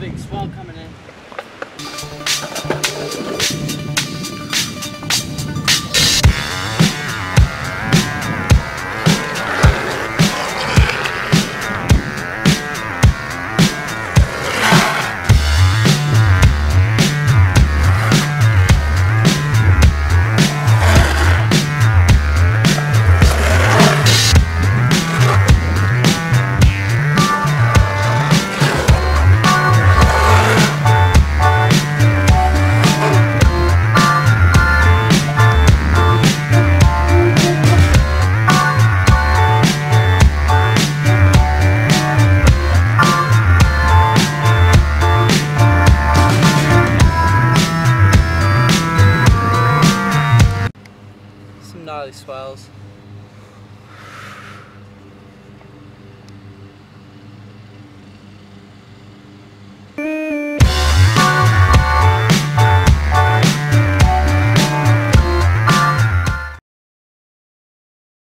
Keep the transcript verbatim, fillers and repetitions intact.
big swell coming in. Gnarly swells.